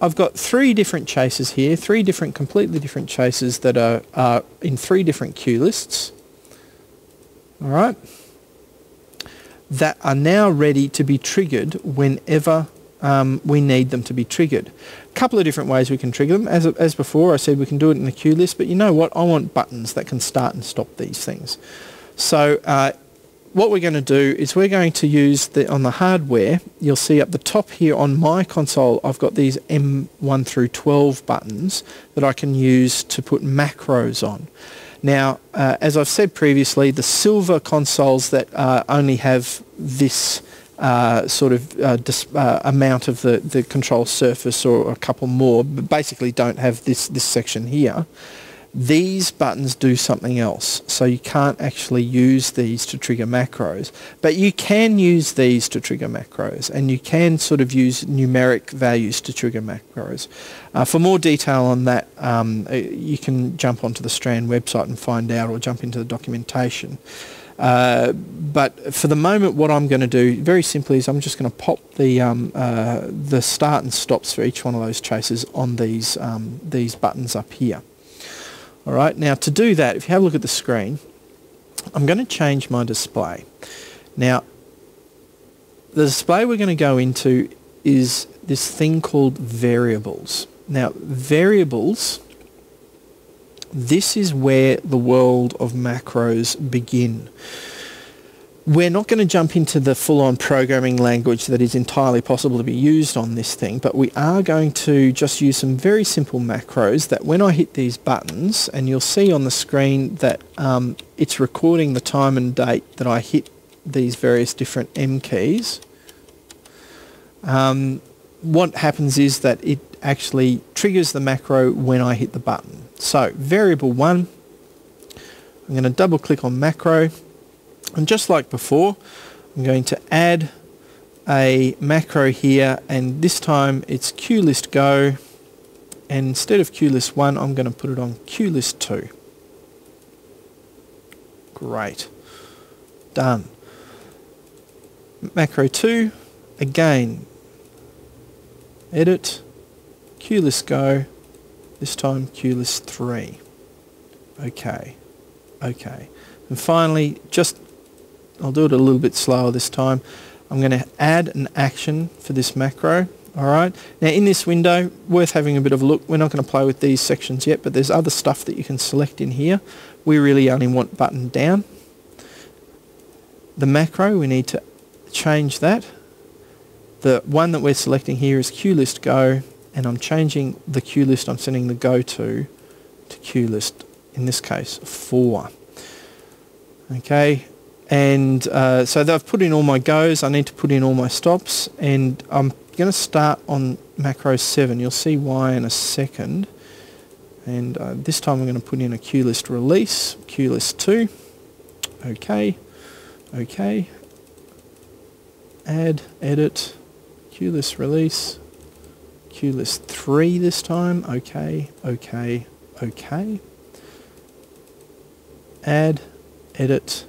I've got three different chases here, three different, completely different chases that are in three different queue lists. All right, that are now ready to be triggered whenever we need them to be triggered. A couple of different ways we can trigger them. As before, I said we can do it in the queue list, but you know what? I want buttons that can start and stop these things. So what we're going to do is we're going to use, on the hardware, you'll see up the top here on my console, I've got these M1 through 12 buttons that I can use to put macros on. Now, as I've said previously, the silver consoles that only have this sort of amount of the control surface, or a couple more, but basically don't have this section here. These buttons do something else, so you can't actually use these to trigger macros, but you can use these to trigger macros, and you can sort of use numeric values to trigger macros. For more detail on that, you can jump onto the Strand website and find out, or jump into the documentation. But for the moment, what I'm going to do very simply is I'm just going to pop the start and stops for each one of those chases on these buttons up here. Alright, now to do that, if you have a look at the screen, I'm going to change my display. Now, the display we're going to go into is this thing called variables. Now, variables, this is where the world of macros begin. We're not going to jump into the full-on programming language that is entirely possible to be used on this thing, but we are going to just use some very simple macros that when I hit these buttons, and you'll see on the screen that it's recording the time and date that I hit these various different M keys. What happens is that it actually triggers the macro when I hit the button. So, variable 1, I'm going to double click on macro. And just like before, I'm going to add a macro here, and this time it's QListGo, and instead of QList1, I'm going to put it on QList2. Great. Done. Macro 2, again, edit, QListGo, this time QList3. Okay. Okay. And finally, just I'll do it a little bit slower this time. I'm going to add an action for this macro. Alright, now in this window, worth having a bit of a look. We're not going to play with these sections yet, but there's other stuff that you can select in here. We really only want button down. The macro, we need to change that. The one that we're selecting here is QListGo, and I'm changing the QList I'm sending the go to QList, in this case, 4. Okay. And so I've put in all my goes, I need to put in all my stops, and I'm going to start on macro 7. You'll see why in a second. And this time I'm going to put in a QList release, QList 2. Okay, okay. Add, edit, QList release, QList 3 this time. Okay, okay, okay. Add, edit,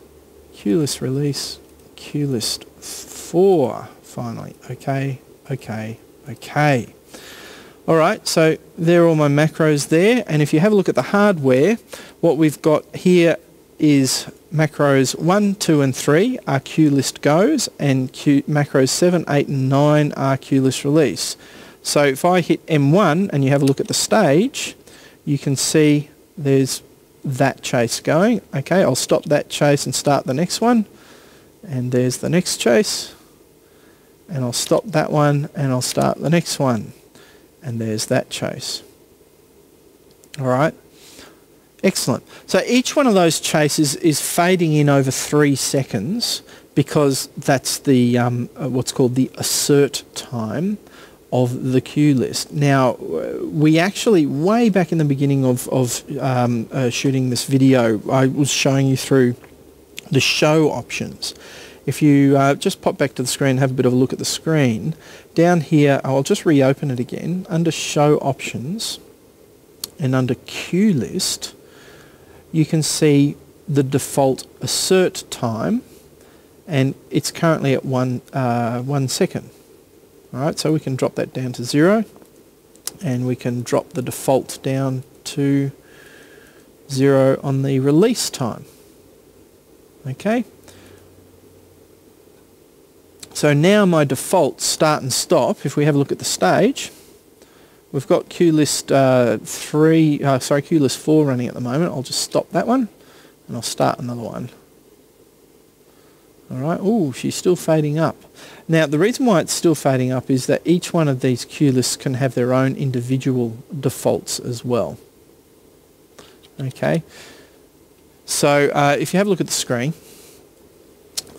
QList release, QList 4, finally. Okay, okay, okay. Alright, so there are all my macros there, and if you have a look at the hardware, what we've got here is macros 1, 2 and 3 are QList goes, and macros 7, 8 and 9 are QList release. So if I hit M1 and you have a look at the stage, you can see there's that chase going. Okay, I'll stop that chase and start the next one, and there's the next chase, and I'll stop that one and I'll start the next one, and there's that chase. Alright, excellent. So each one of those chases is fading in over 3 seconds, because that's the what's called the assert time of the queue list. Now, we actually, way back in the beginning of shooting this video, I was showing you through the show options. If you just pop back to the screen, have a bit of a look at the screen, down here, I'll just reopen it again, under show options, and under queue list, you can see the default assert time, and it's currently at 1 second. Alright, so we can drop that down to 0. and we can drop the default down to 0 on the release time. Okay, so now my default start and stop, if we have a look at the stage, we've got QList QList 4 running at the moment. I'll just stop that one and I'll start another one. Alright, oh, she's still fading up. Now the reason why it's still fading up is that each one of these QLists can have their own individual defaults as well. Okay, so if you have a look at the screen,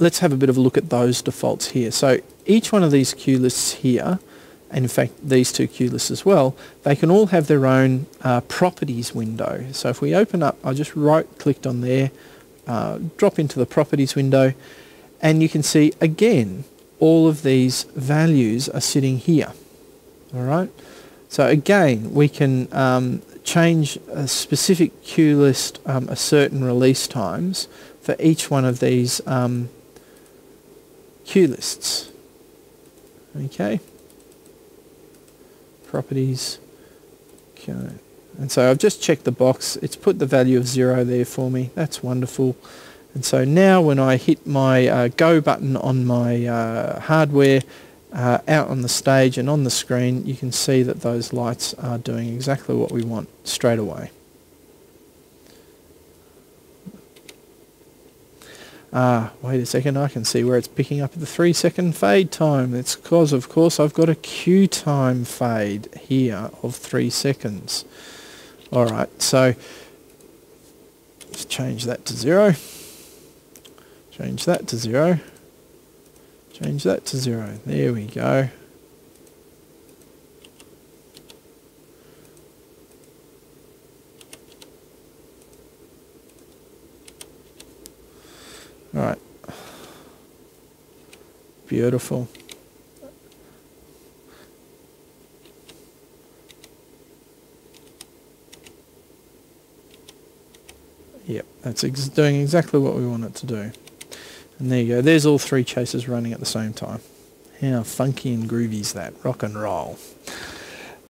let's have a bit of a look at those defaults here. So each one of these QLists here, and in fact these two QLists as well, they can all have their own properties window. So if we open up, I just right clicked on there, drop into the properties window, and you can see again all of these values are sitting here. Alright, so again we can change a specific QList a certain release times for each one of these QLists. Okay, properties. Okay. And so I've just checked the box, it's put the value of 0 there for me, that's wonderful. And so now when I hit my go button on my hardware, out on the stage and on the screen, you can see that those lights are doing exactly what we want straight away. Wait a second, I can see where it's picking up at the 3-second fade time. It's because, of course, I've got a queue time fade here of 3 seconds. Alright, so let's change that to 0. Change that to 0. Change that to 0. There we go. Alright, beautiful. Yep, that's doing exactly what we want it to do. And there you go, there's all three chases running at the same time. How funky and groovy is that? Rock and roll.